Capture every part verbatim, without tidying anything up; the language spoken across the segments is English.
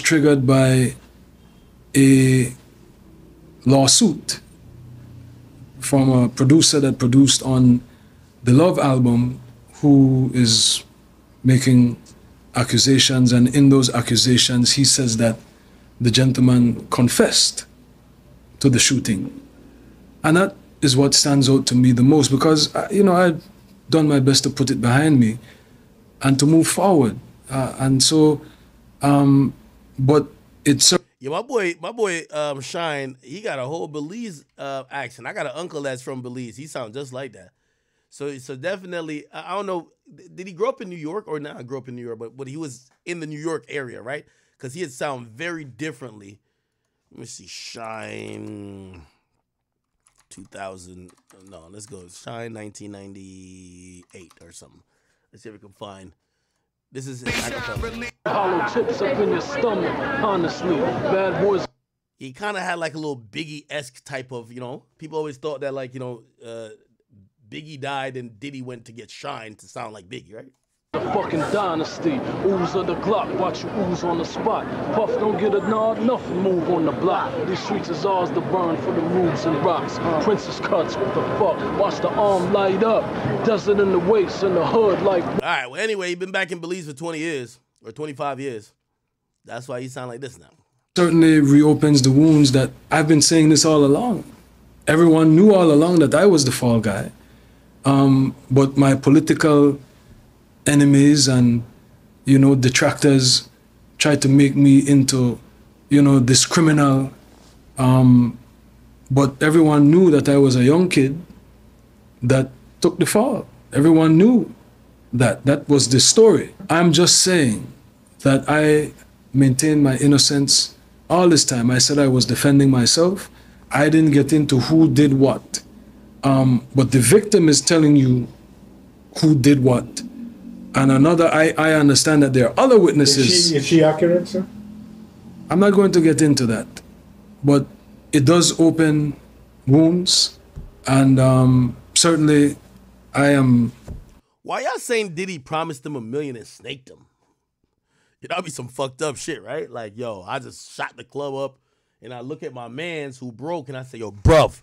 was triggered by a lawsuit from a producer that produced on the Love album, who is making accusations, and in those accusations he says that the gentleman confessed to the shooting. And that is what stands out to me the most, because, you know, I've done my best to put it behind me and to move forward. Uh, and so, um, but it's... Yeah, my boy, my boy um, Shine, he got a whole Belize uh, accent. I got an uncle that's from Belize. He sounds just like that. So, so definitely, I don't know, did he grow up in New York or not? I grew up in New York, but, but he was in the New York area, right? Because he had sound very differently. Let me see, Shine... two thousand, no, let's go. Shine nineteen ninety-eight or something. Let's see if we can find. This is hollow chips up in your stomach, honestly. Bad boys. He kind of had like a little Biggie-esque type of, you know, people always thought that, like, you know, uh, Biggie died and Diddy went to get Shine to sound like Biggie, right? The fucking dynasty, ooze of the Glock, watch you ooze on the spot. Puff don't get a nod, nothing move on the block. These streets is ours to burn for the roofs and rocks. Princess cuts, what the fuck, watch the arm light up. Desert in the waist, in the hood like... All right, well, anyway, he's been back in Belize for twenty years, or twenty-five years. That's why he sound like this now. Certainly reopens the wounds that I've been saying this all along. Everyone knew all along that I was the fall guy. Um, but my political... enemies and, you know, detractors tried to make me into, you know, this criminal. Um, but everyone knew that I was a young kid that took the fall. Everyone knew that. That was the story. I'm just saying that I maintained my innocence all this time. I said I was defending myself. I didn't get into who did what. Um, but the victim is telling you who did what. And another, I, I understand that there are other witnesses. Is she, is she accurate, sir? I'm not going to get into that. But it does open wounds. And um, certainly, I am... Why y'all saying Diddy promised them a million and snaked them? You know, that'd be some fucked up shit, right? Like, yo, I just shot the club up, and I look at my mans who broke, and I say, yo, bruv,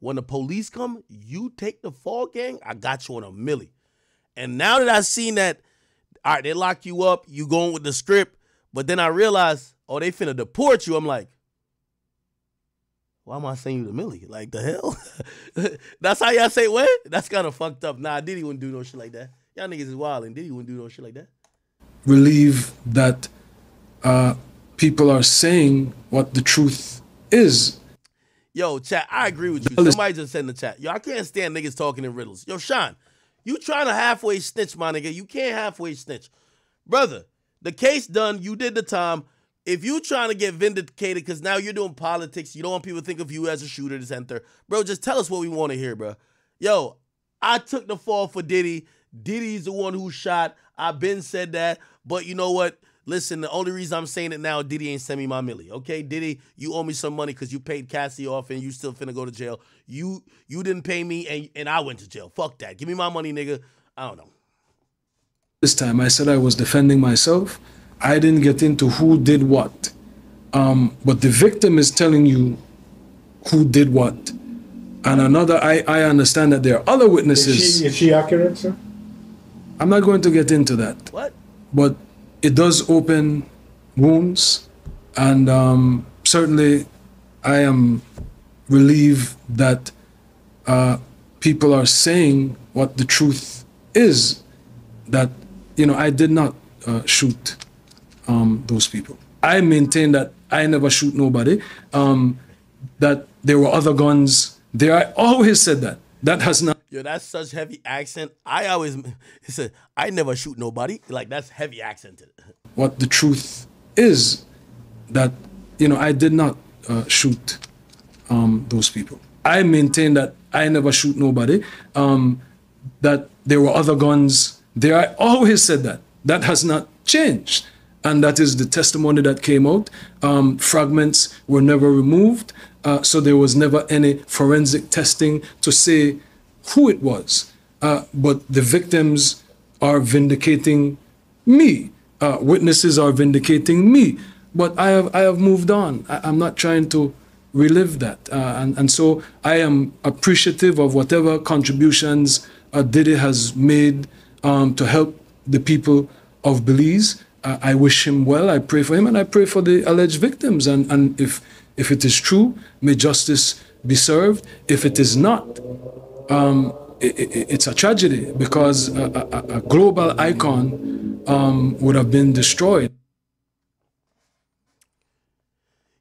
when the police come, you take the fall, gang, I got you on a milli. And now that I've seen that, all right, they lock you up, you going with the script, but then I realize, oh, they finna deport you. I'm like, why am I saying you the milli? Like, the hell? That's how y'all say what? That's kind of fucked up. Nah, Diddy wouldn't do no shit like that. Y'all niggas is wild, and Diddy wouldn't do no shit like that. Relieve that uh, people are saying what the truth is. Yo, chat, I agree with you. Somebody just said in the chat, yo, I can't stand niggas talking in riddles. Yo, Sean. You trying to halfway snitch, my nigga. You can't halfway snitch. Brother, the case done. You did the time. If you trying to get vindicated because now you're doing politics, you don't want people to think of you as a shooter, this and third. Bro, just tell us what we want to hear, bro. Yo, I took the fall for Diddy. Diddy's the one who shot. I've been said that. But you know what? Listen, the only reason I'm saying it now, Diddy ain't send me my milli, okay? Diddy, you owe me some money because you paid Cassie off and you still finna go to jail. You you didn't pay me and, and I went to jail. Fuck that. Give me my money, nigga. I don't know. This time I said I was defending myself. I didn't get into who did what. Um, but the victim is telling you who did what. And another, I, I understand that there are other witnesses. Is she, is she accurate, sir? I'm not going to get into that. What? But... it does open wounds, and um, certainly I am relieved that uh, people are saying what the truth is, that, you know, I did not uh, shoot um, those people. I maintain that I never shoot nobody, um, that there were other guns there. I always said that. That has not... Yo, that's such heavy accent. I always said, I never shoot nobody. Like, that's heavy accented. What the truth is that, you know, I did not uh, shoot um, those people. I maintain that I never shoot nobody, um, that there were other guns there. I always said that. That has not changed. And that is the testimony that came out. Um, fragments were never removed. Uh, so there was never any forensic testing to say who it was, uh, but the victims are vindicating me. Uh, witnesses are vindicating me. but I have I have moved on. I, I'm not trying to relive that, uh, and and so I am appreciative of whatever contributions uh, Diddy has made um, to help the people of Belize. Uh, I wish him well. I pray for him, and I pray for the alleged victims. And and if if it is true, may justice be served. If it is not, um, it, it, it's a tragedy, because a, a, a global icon um, would have been destroyed.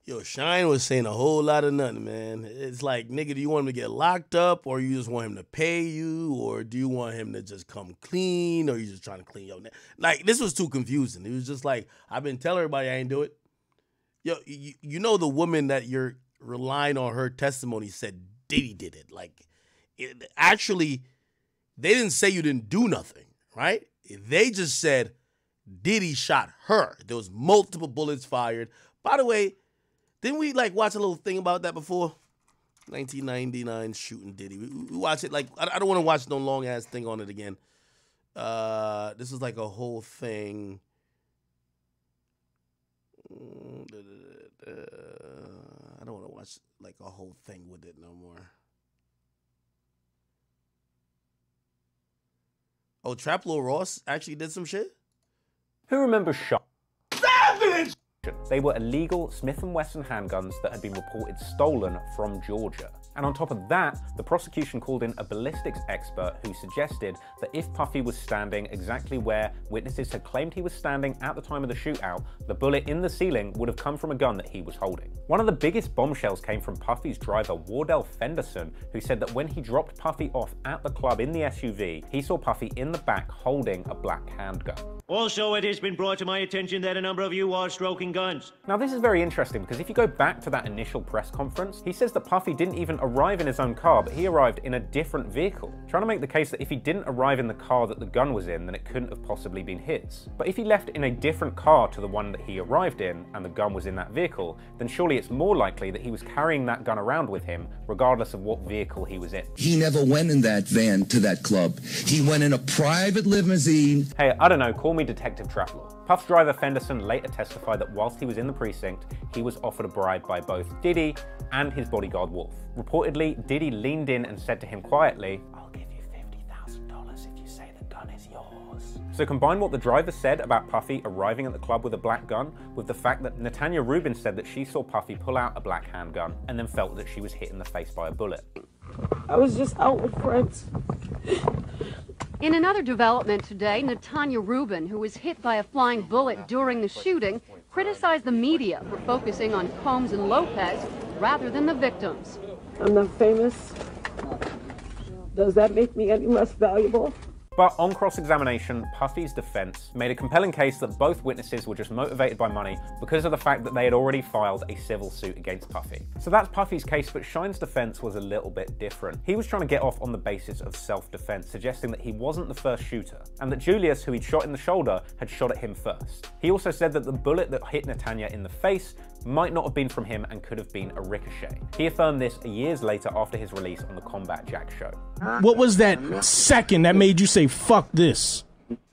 Yo, Shine was saying a whole lot of nothing, man. It's like, nigga, do you want him to get locked up, or you just want him to pay you, or do you want him to just come clean, or you just trying to clean your neck? Like, this was too confusing. It was just like, I've been telling everybody I ain't do it. Yo, you, you know the woman that you're relying on her testimony said Diddy did it. Like, it, actually, they didn't say you didn't do nothing, right? They just said Diddy shot her. There was multiple bullets fired. By the way, didn't we, like, watch a little thing about that before? nineteen ninety-nine shooting Diddy. We, we watched it, like, I, I don't want to watch no long-ass thing on it again. Uh, this is, like, a whole thing. Uh, I don't want to watch, like, a whole thing with it no more. Oh, Trap Lore Ross actually did some shit? Who remembers shot? Savage! They were illegal Smith and Wesson handguns that had been reported stolen from Georgia. And on top of that, the prosecution called in a ballistics expert who suggested that if Puffy was standing exactly where witnesses had claimed he was standing at the time of the shootout, the bullet in the ceiling would have come from a gun that he was holding. One of the biggest bombshells came from Puffy's driver, Wardell Fenderson, who said that when he dropped Puffy off at the club in the S U V, he saw Puffy in the back holding a black handgun. Also, it has been brought to my attention that a number of you are stroking guns. Now, this is very interesting, because if you go back to that initial press conference, he says that Puffy didn't even arrive in his own car, but he arrived in a different vehicle, trying to make the case that if he didn't arrive in the car that the gun was in, then it couldn't have possibly been his. But if he left in a different car to the one that he arrived in, and the gun was in that vehicle, then surely it's more likely that he was carrying that gun around with him, regardless of what vehicle he was in. He never went in that van to that club. He went in a private limousine. Hey, I don't know, call me Detective Trap Lore. Puff's driver Fenderson later testified that whilst he was in the precinct, he was offered a bribe by both Diddy and his bodyguard Wolf. Reportedly, Diddy leaned in and said to him quietly, "I'll give you fifty thousand dollars if you say the gun is yours." So combine what the driver said about Puffy arriving at the club with a black gun with the fact that Natania Reuben said that she saw Puffy pull out a black handgun and then felt that she was hit in the face by a bullet. I was just out with friends. In another development today, Natania Reuben, who was hit by a flying bullet during the shooting, criticized the media for focusing on Combs and Lopez rather than the victims. I'm not famous. Does that make me any less valuable? But on cross-examination, Puffy's defense made a compelling case that both witnesses were just motivated by money because of the fact that they had already filed a civil suit against Puffy. So that's Puffy's case, but Shine's defense was a little bit different. He was trying to get off on the basis of self-defense, suggesting that he wasn't the first shooter, and that Julius, who he'd shot in the shoulder, had shot at him first. He also said that the bullet that hit Natania in the face might not have been from him and could have been a ricochet. He affirmed this years later after his release on the Combat Jack show. What was that second that made you say, fuck this?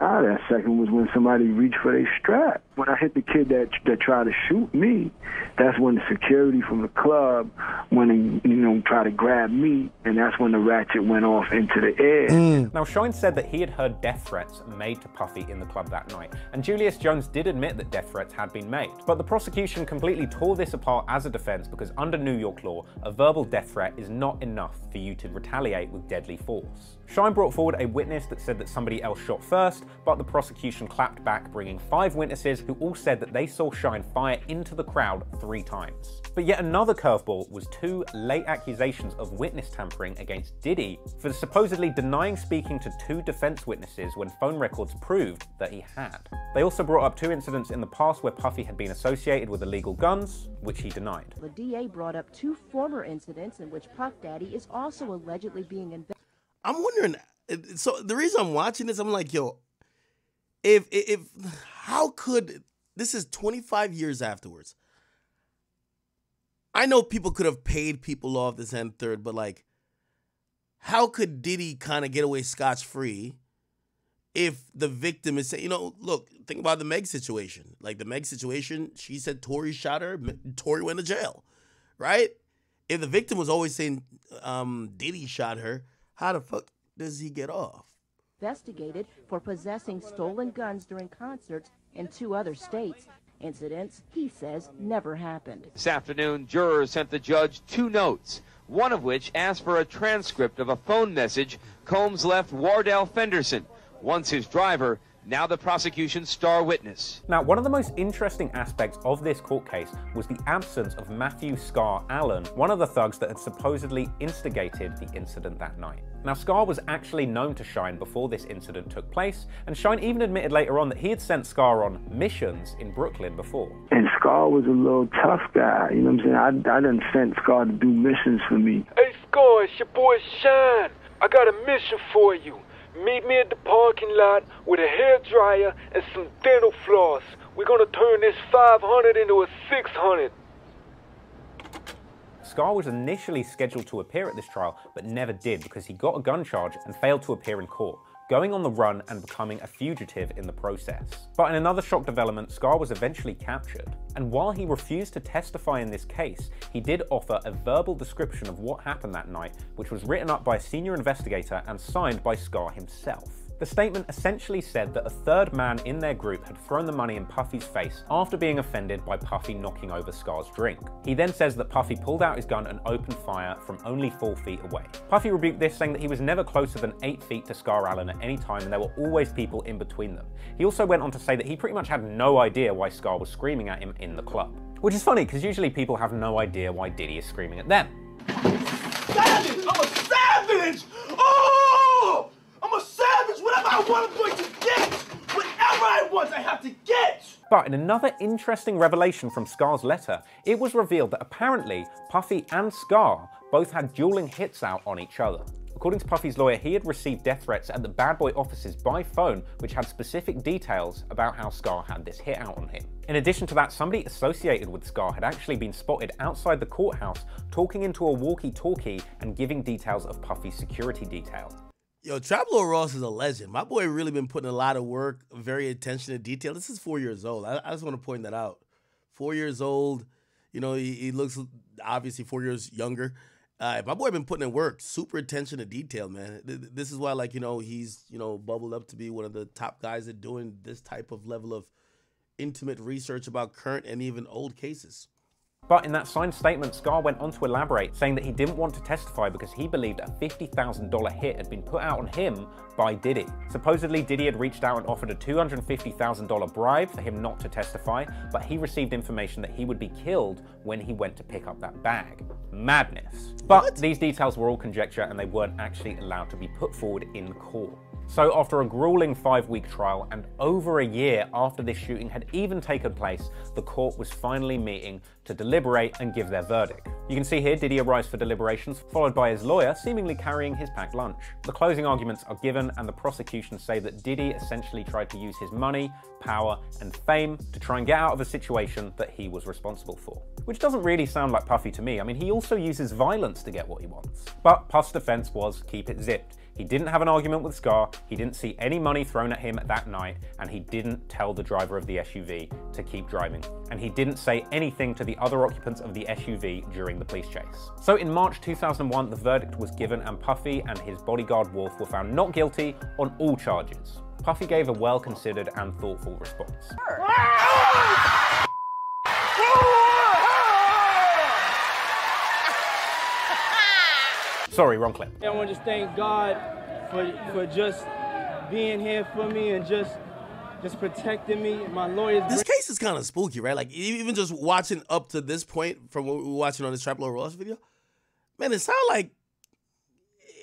Ah, that second was when somebody reached for their strap. When I hit the kid that that tried to shoot me, that's when the security from the club, when they, you know, tried to grab me, and that's when the ratchet went off into the air. Mm. Now, Shine said that he had heard death threats made to Puffy in the club that night, and Julius Jones did admit that death threats had been made. But the prosecution completely tore this apart as a defense, because under New York law, a verbal death threat is not enough for you to retaliate with deadly force. Shine brought forward a witness that said that somebody else shot first, but the prosecution clapped back, bringing five witnesses who all said that they saw Shine fire into the crowd three times. But yet another curveball was two late accusations of witness tampering against Diddy for supposedly denying speaking to two defense witnesses when phone records proved that he had. They also brought up two incidents in the past where Puffy had been associated with illegal guns, which he denied. The D A brought up two former incidents in which Puff Daddy is also allegedly being investigated. I'm wondering, so the reason I'm watching this, I'm like, yo, if, if, how could, this is twenty-five years afterwards. I know people could have paid people off this and third, but like, how could Diddy kind of get away scotch-free? if the victim is saying, you know, look, think about the Meg situation. Like the Meg situation, she said Tory shot her. Tory went to jail, right? If the victim was always saying um, Diddy shot her, how the fuck does he get off? Investigated for possessing stolen guns during concerts in two other states. Incidents he says never happened. This afternoon, jurors sent the judge two notes, one of which asked for a transcript of a phone message Combs left Wardell Fenderson, once his driver, now the prosecution's star witness. Now, one of the most interesting aspects of this court case was the absence of Matthew Scar Allen, one of the thugs that had supposedly instigated the incident that night. Now, Scar was actually known to Shine before this incident took place, and Shine even admitted later on that he had sent Scar on missions in Brooklyn before. And Scar was a little tough guy, you know what I'm saying? I, I didn't send Scar to do missions for me. Hey, Scar, it's your boy Shine. I got a mission for you. Meet me at the parking lot with a hairdryer and some dental floss. We're gonna turn this five hundred into a six hundred. Scar was initially scheduled to appear at this trial, but never did because he got a gun charge and failed to appear in court, going on the run and becoming a fugitive in the process. But in another shock development, Scar was eventually captured. And while he refused to testify in this case, he did offer a verbal description of what happened that night, which was written up by a senior investigator and signed by Scar himself. The statement essentially said that a third man in their group had thrown the money in Puffy's face after being offended by Puffy knocking over Scar's drink. He then says that Puffy pulled out his gun and opened fire from only four feet away. Puffy rebuked this, saying that he was never closer than eight feet to Scar Allen at any time and there were always people in between them. He also went on to say that he pretty much had no idea why Scar was screaming at him in the club. Which is funny, because usually people have no idea why Diddy is screaming at them. Savage! I'm a savage! Oh! I'm a savage! Whatever I want, I'm going to get! Whatever I want, I have to get! But in another interesting revelation from Scar's letter, it was revealed that apparently Puffy and Scar both had dueling hits out on each other. According to Puffy's lawyer, he had received death threats at the Bad Boy offices by phone, which had specific details about how Scar had this hit out on him. In addition to that, somebody associated with Scar had actually been spotted outside the courthouse talking into a walkie-talkie and giving details of Puffy's security detail. Yo, Trap Lore Ross is a legend. My boy really been putting a lot of work, very attention to detail. This is four years old. I, I just want to point that out. Four years old, you know, he, he looks obviously four years younger. Uh, my boy been putting in work, super attention to detail, man. This is why, like, you know, he's, you know, bubbled up to be one of the top guys at doing this type of level of intimate research about current and even old cases. But in that signed statement, Scar went on to elaborate, saying that he didn't want to testify because he believed a fifty thousand dollar hit had been put out on him by Diddy. Supposedly, Diddy had reached out and offered a two hundred fifty thousand dollar bribe for him not to testify, but he received information that he would be killed when he went to pick up that bag. Madness. But what? These details were all conjecture and they weren't actually allowed to be put forward in court. So after a grueling five-week trial and over a year after this shooting had even taken place, the court was finally meeting to deliberate and give their verdict. You can see here Diddy arrives for deliberations, followed by his lawyer seemingly carrying his packed lunch. The closing arguments are given and the prosecution say that Diddy essentially tried to use his money, power and fame to try and get out of a situation that he was responsible for. Which doesn't really sound like Puffy to me. I mean, he also uses violence to get what he wants. But Puff's defense was keep it zipped. He didn't have an argument with Scar, he didn't see any money thrown at him that night, and he didn't tell the driver of the S U V to keep driving. And he didn't say anything to the other occupants of the S U V during the police chase. So in March two thousand one, the verdict was given and Puffy and his bodyguard Wolf were found not guilty on all charges. Puffy gave a well-considered and thoughtful response. Sorry, wrong clip. I want to just thank God for, for just being here for me and just just protecting me. My lawyers. This case is kind of spooky, right? Like, even just watching up to this point from what we were watching on this Trap Lore Ross video, man, it sounds like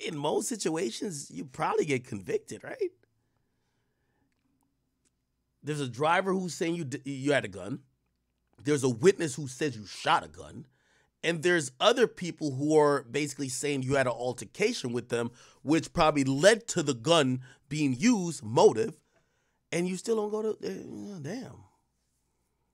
in most situations, you probably get convicted, right? There's a driver who's saying you, you had a gun. There's a witness who says you shot a gun. And there's other people who are basically saying you had an altercation with them, which probably led to the gun being used, motive, and you still don't go to, uh, damn.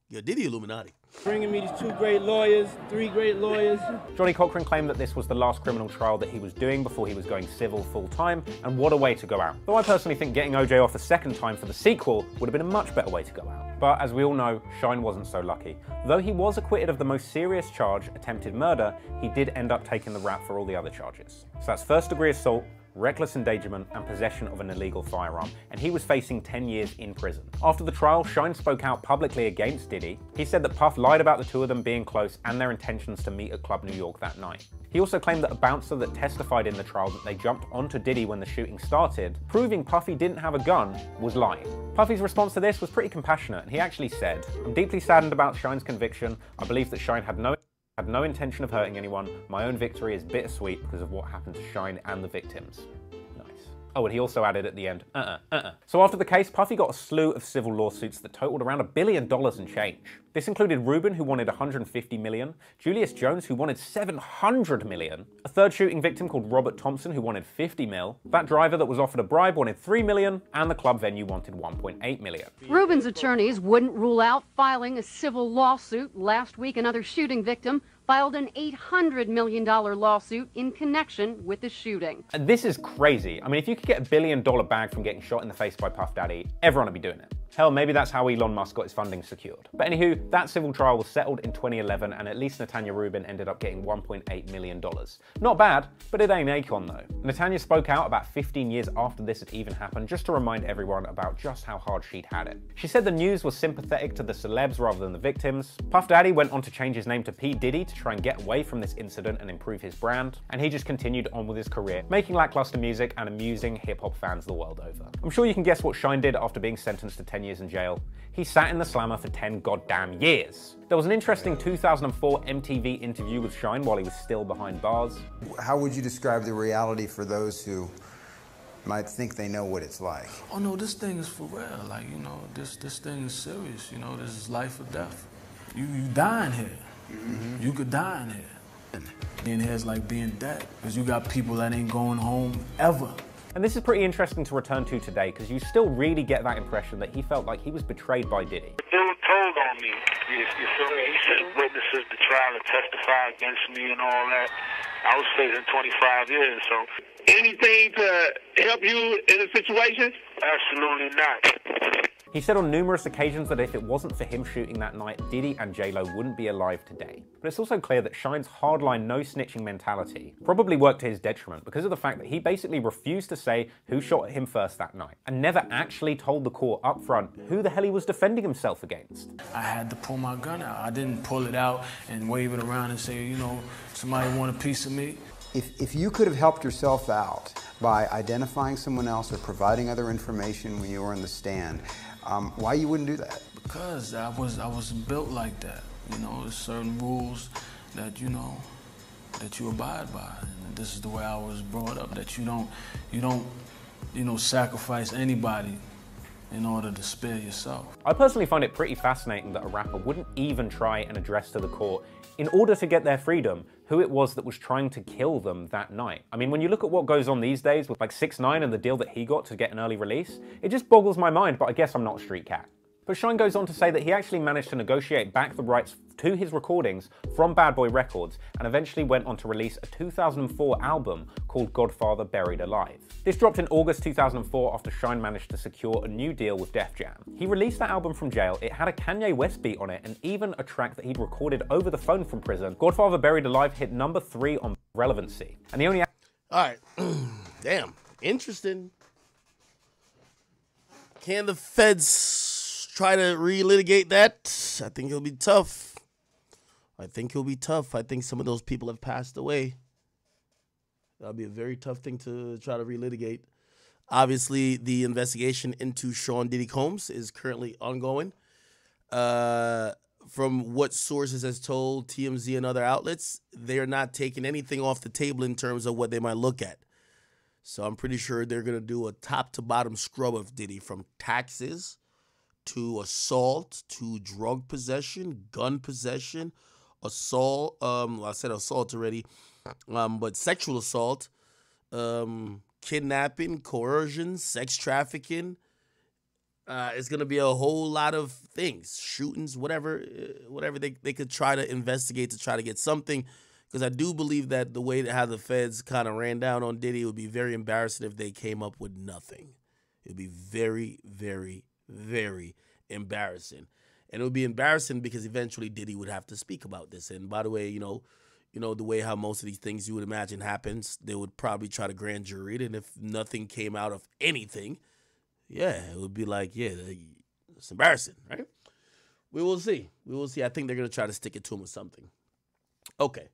You're Diddy Illuminati. bringing me these two great lawyers, three great lawyers. Johnny Cochran claimed that this was the last criminal trial that he was doing before he was going civil full-time, and what a way to go out. Though I personally think getting O J off the second time for the sequel would have been a much better way to go out. But as we all know, Shine wasn't so lucky. Though he was acquitted of the most serious charge, attempted murder, he did end up taking the rap for all the other charges. So that's first degree assault, reckless endangerment, and possession of an illegal firearm, and he was facing ten years in prison. After the trial, Shine spoke out publicly against Diddy. He said that Puff lied about the two of them being close and their intentions to meet at Club New York that night. He also claimed that a bouncer that testified in the trial that they jumped onto Diddy when the shooting started, proving Puffy didn't have a gun, was lying. Puffy's response to this was pretty compassionate, and he actually said, "I'm deeply saddened about Shine's conviction. I believe that Shine had no I have no intention of hurting anyone. My own victory is bittersweet because of what happened to Shine and the victims." Nice. Oh, and he also added at the end, uh-uh, uh-uh. So after the case, Puffy got a slew of civil lawsuits that totaled around a billion dollars and change. This included Reuben, who wanted one hundred fifty million dollars, Julius Jones, who wanted seven hundred million dollars, a third shooting victim called Robert Thompson, who wanted fifty mil, that driver that was offered a bribe wanted three million dollars, and the club venue wanted one point eight million dollars. Reuben's attorneys wouldn't rule out filing a civil lawsuit. Last week, another shooting victim filed an eight hundred million dollar lawsuit in connection with the shooting. And this is crazy. I mean, if you could get a billion dollar bag from getting shot in the face by Puff Daddy, everyone would be doing it. Hell, maybe that's how Elon Musk got his funding secured. But anywho, that civil trial was settled in twenty eleven, and at least Natania Reuben ended up getting one point eight million dollars. Not bad, but it ain't Akon though. Natania spoke out about fifteen years after this had even happened, just to remind everyone about just how hard she'd had it. She said the news was sympathetic to the celebs rather than the victims. Puff Daddy went on to change his name to P. Diddy to try and get away from this incident and improve his brand, and he just continued on with his career, making lackluster music and amusing hip-hop fans the world over. I'm sure you can guess what Shine did after being sentenced to ten years in jail. He sat in the slammer for ten goddamn years. There was an interesting two thousand four M T V interview with Shine while he was still behind bars. How would you describe the reality for those who might think they know what it's like? Oh no, this thing is for real. Like, you know, this this thing is serious. You know, this is life or death. You you dying here. Mm-hmm. You could die in here. Being here is like being dead, because you got people that ain't going home ever. And this is pretty interesting to return to today, because you still really get that impression that he felt like he was betrayed by Diddy. They were told on me, you, you feel me? He said witnesses the trial and testify against me and all that. I was facing twenty-five years, so. Anything to help you in a situation? Absolutely not. He said on numerous occasions that if it wasn't for him shooting that night, Diddy and J Lo wouldn't be alive today. But it's also clear that Shine's hardline no-snitching mentality probably worked to his detriment because of the fact that he basically refused to say who shot at him first that night and never actually told the court up front who the hell he was defending himself against. I had to pull my gun out. I didn't pull it out and wave it around and say, you know, somebody want a piece of me. If, if you could have helped yourself out by identifying someone else or providing other information when you were in the stand, Um, why you wouldn't do that? Because I was I wasn't built like that. You know, there's certain rules that you know that you abide by, and this is the way I was brought up. That you don't you don't you know sacrifice anybody in order to spare yourself. I personally find it pretty fascinating that a rapper wouldn't even try and address to the court, in order to get their freedom, who it was that was trying to kill them that night. I mean, when you look at what goes on these days with like six nine and the deal that he got to get an early release, it just boggles my mind, but I guess I'm not a street cat. But Shine goes on to say that he actually managed to negotiate back the rights to his recordings from Bad Boy Records and eventually went on to release a two thousand four album called Godfather Buried Alive. This dropped in August two thousand four after Shine managed to secure a new deal with Def Jam. He released that album from jail. It had a Kanye West beat on it and even a track that he'd recorded over the phone from prison. Godfather Buried Alive hit number three on relevancy. And the only— All right, damn, interesting. Can the feds try to relitigate that? I think it'll be tough. I think it'll be tough. I think some of those people have passed away. That'll be a very tough thing to try to relitigate. Obviously, the investigation into Sean Diddy Combs is currently ongoing. Uh, from what sources has told T M Z and other outlets, they are not taking anything off the table in terms of what they might look at. So I'm pretty sure they're going to do a top-to-bottom scrub of Diddy, from taxes to assault, to drug possession, gun possession, assault, um, well, I said assault already, um, but sexual assault, um, kidnapping, coercion, sex trafficking, Uh, it's going to be a whole lot of things, shootings, whatever whatever they, they could try to investigate to try to get something. Because I do believe that the way that how the feds kind of ran down on Diddy, it would be very embarrassing if they came up with nothing. It would be very, very, very embarrassing. And it would be embarrassing because eventually Diddy would have to speak about this. And by the way, you know, you know the way how most of these things you would imagine happens, they would probably try to grand jury it. And if nothing came out of anything, yeah, it would be like, yeah, it's embarrassing, right? We will see. We will see. I think they're going to try to stick it to him with something. Okay.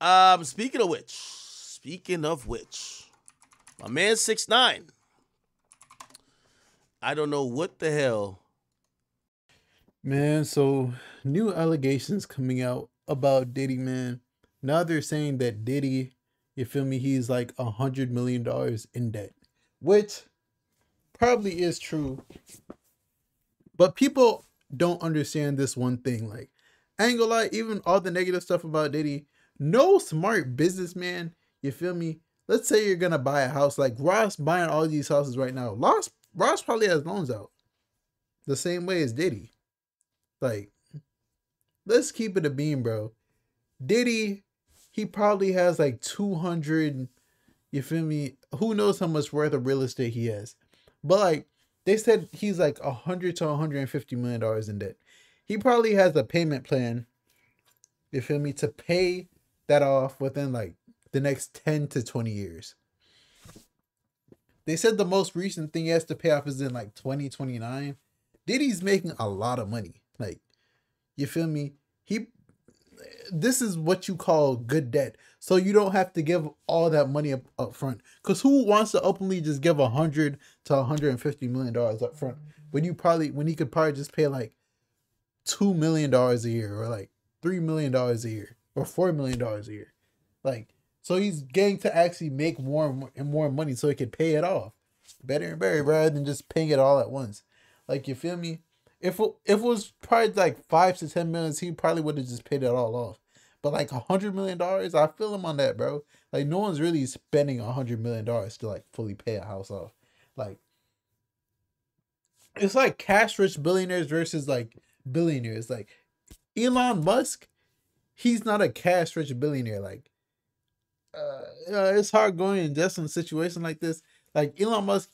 Um, speaking of which, speaking of which, my man six nine. I don't know what the hell. Man, so new allegations coming out about Diddy, man. Now they're saying that Diddy, you feel me, he's like a hundred million dollars in debt, which probably is true. But people don't understand this one thing. Like, I ain't gonna lie, even all the negative stuff about Diddy, no smart businessman, you feel me? Let's say you're gonna buy a house, like Ross buying all these houses right now. Ross, Ross probably has loans out the same way as Diddy. Like, let's keep it a beam, bro. Diddy, he probably has like two hundred, you feel me? Who knows how much worth of real estate he has. But like, they said he's like a hundred to a hundred fifty million dollars in debt. He probably has a payment plan, you feel me, to pay that off within like the next ten to twenty years. They said the most recent thing he has to pay off is in like twenty twenty-nine. Diddy's making a lot of money. Like, you feel me? He, this is what you call good debt. So you don't have to give all that money up, up front. Because who wants to openly just give a hundred to a hundred fifty million dollars up front? When you probably, when he could probably just pay like two million dollars a year, or like three million dollars a year, or four million dollars a year. Like, so he's getting to actually make more and more money so he could pay it off better and better rather than just paying it all at once. Like, you feel me? If it, if it was probably like five to ten million, he probably would have just paid it all off. But like a hundred million dollars, I feel him on that, bro. Like, no one's really spending a hundred million dollars to like fully pay a house off. Like, it's like cash-rich billionaires versus like billionaires. Like, Elon Musk, he's not a cash-rich billionaire. Like, uh, you know, it's hard going and just in a situation like this. Like, Elon Musk,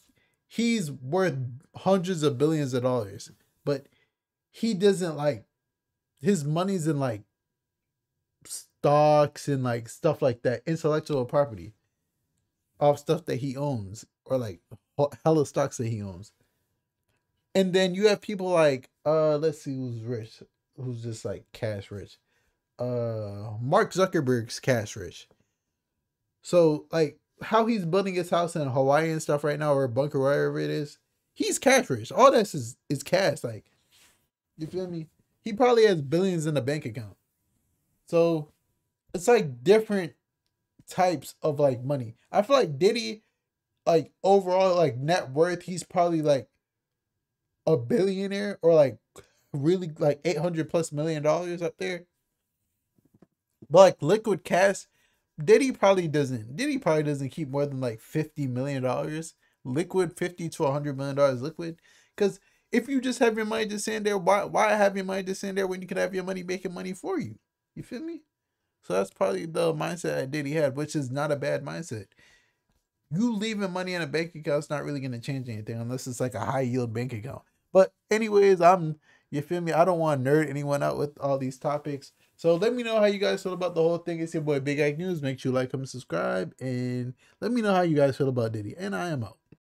he's worth hundreds of billions of dollars, but he doesn't, like, his money's in like stocks and like stuff like that, intellectual property off stuff that he owns, or like hella stocks that he owns. And then you have people like, uh, let's see who's rich, who's just like cash rich. Uh, Mark Zuckerberg's cash rich. So like how he's building his house in Hawaii and stuff right now, or bunker, wherever it is, he's cash rich. All this is is cash. Like, you feel me? He probably has billions in the bank account. So it's like different types of like money. I feel like Diddy, like overall, like net worth, he's probably like a billionaire, or like really like eight hundred plus million dollars up there. But like liquid cash, Diddy probably doesn't. Diddy probably doesn't keep more than like fifty million dollars liquid, fifty to a hundred million dollars liquid. Because if you just have your money just sitting there, why why have your money just sitting there when you could have your money making money for you? You feel me? So that's probably the mindset that Diddy had, which is not a bad mindset. You leaving money in a bank account is not really going to change anything unless it's like a high yield bank account. But anyways, I'm, you feel me? I don't want to nerd anyone out with all these topics. So let me know how you guys feel about the whole thing. It's your boy Big Ak News. Make sure you like, comment, subscribe, and let me know how you guys feel about Diddy. And I am out.